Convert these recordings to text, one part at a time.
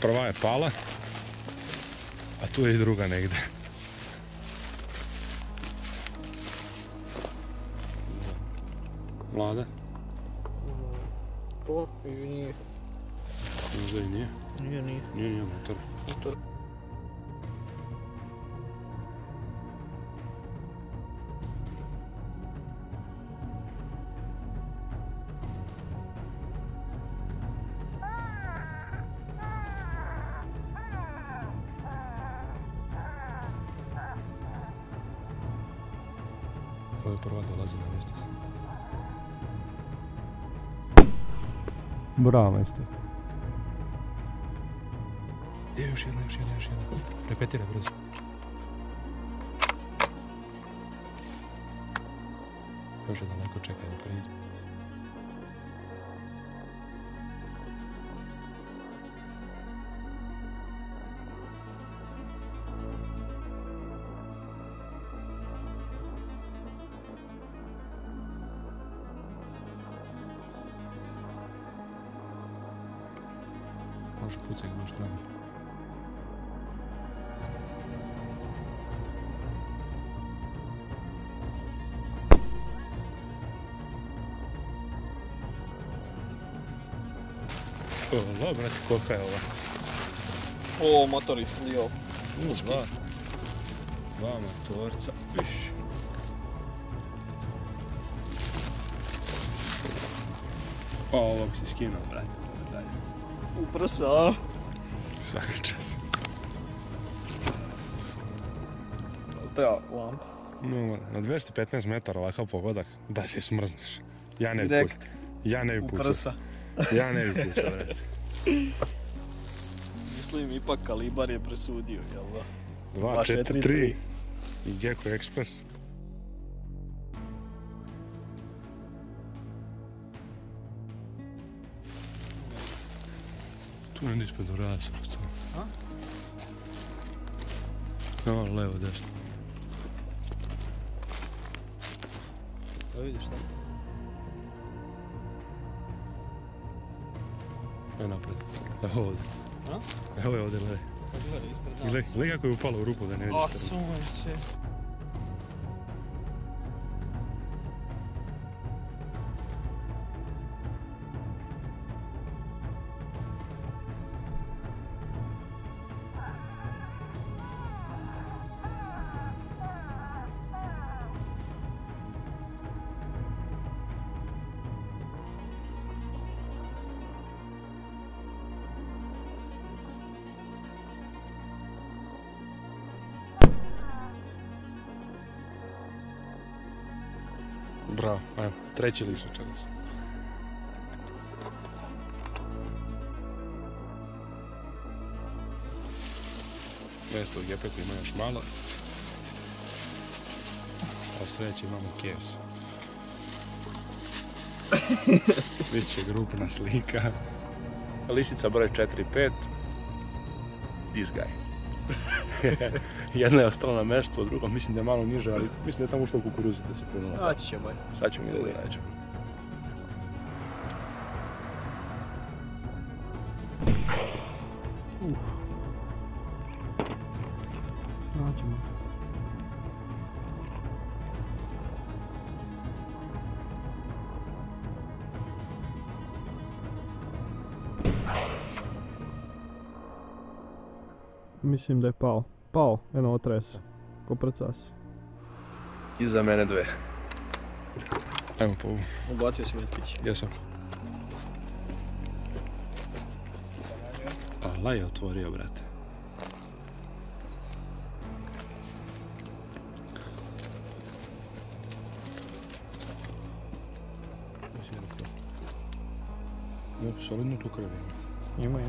Prva je pala, a tu je i druga negde. Mlada? To ili nije? Možda i nije. Nije motor. Ovo je prva dolazi na mjesto se. Bravo mjesto. Evo još jedna. Repetiraj brzo. Još je daleko, čekaj da priđe. Može pucaj gdje što radi. Ovo, brati, kolika je ova? O, motor je slio. Dva motorca. Iš. O, ovog si skinuo, brati. U prsa. Svaki čas. Treba lampa. Na 215 metara ovakav pogodak da se smrzneš. Ja ne bi pucao. Ja ne bi pucao. Mislim ipak kalibar je presudio, jel da? 2-4-3 i Geco Express. Ne nič pa dorada sam ostao. A? No, levo, desno. Da vidiš šta? Evo napred. Evo ovdje. A? Evo je ovdje, gledaj. Gledaj kako je upalo u rupu da ne vidiš. A, sunce. Bravo, ajmo, treći lišo čega se. Mjesto u gepeku ima još malo. A sljedeći imamo kesu. Biće grupna slika. Lišica broj 4-5. This guy. Jedna je ostala na mjestu, druga mislim da je malo niže, ali mislim da je samo ušla u kukuruzu da se pojela. Naći ćemo je. Sad ćemo vidjeti da je naćemo. Naćemo. Mislim da je pao. Pao, eno otresa. Ko prcas. Iza mene dve. Ajmo po ovu. Ubacio si Betkić. Jesam. Ala je otvorio, brate. Solidno tu krvi ima. Ima.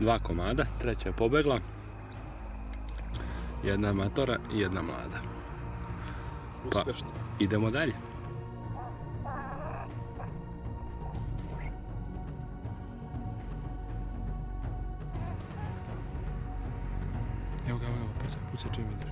Dva komada, treća je pobegla, jedna matora i jedna mlada. Uspješno. Idemo dalje. Evo ga, pucaj čim vidiš.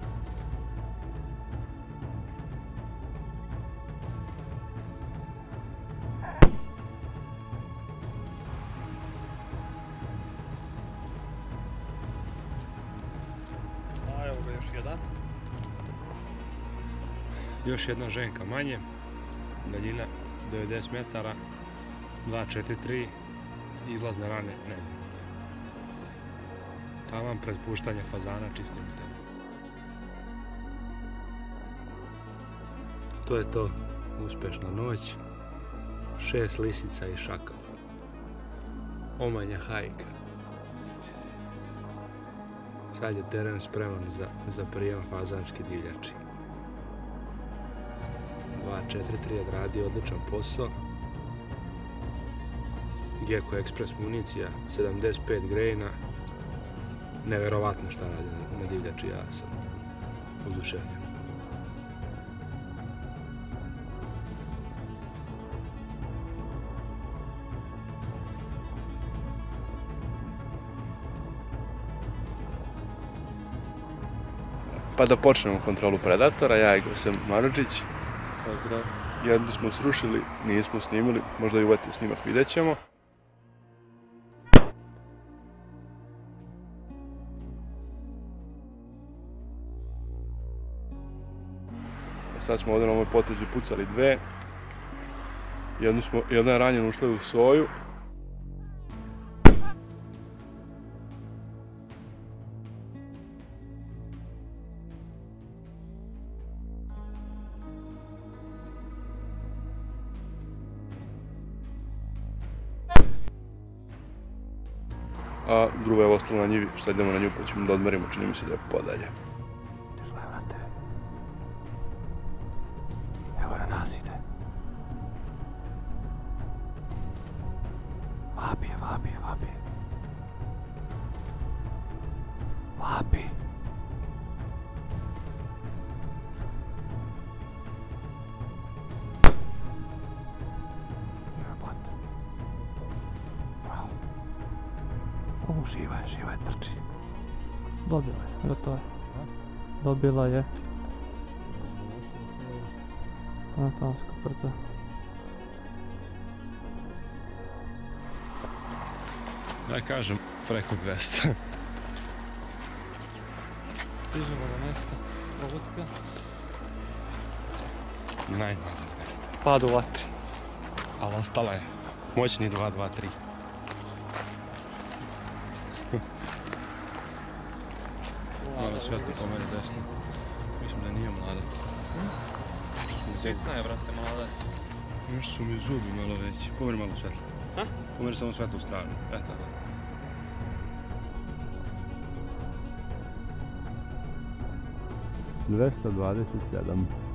Još jedna ženka manje, daljina 90 metara, 2-4-3, izlazne rane nema. Taman pred puštanje fazana čistim tebe. To je to, uspešna noć, 6 lisica i šakala. Omanja hajka. Sad je teren spreman za prijem fazanske divljači. 2-4-3 odradi odličan posao. Geco Express municija, 75 grejna. Neverovatno šta radi na divljači, ja sam oduševljen. Pa da počnemo kontrolu predatora, ja i Jose Maručić. Pozdrav. Jednu smo srušili, nismo snimili, možda i uvatio snimak, vidjet ćemo. Sad smo ovdje na ovoj potezu pucali dve. Jedna je ranjena, ušla je u soju. A druga je ostala na njivi, sad idemo na nju pa ćemo da odmerimo, čini mi se da je podalje. Živa je, trči. Dobila je, gotovo je. Dobila je. Anatomska prca. Da kažem, preko 200. Stižemo do mjesta pogotka. Najmanje 200. Pad u vatri. Ali ostala je. Moćni 2-2-3. Mlada švjetla po mene desna. Mislim da nije mlada. Sitna je, brate, mlada. Još su mi zubi malo veći. Pomeri malo švjetla. Ha? Pomeri samo švjetla u stranu. Eto. Eto. 227.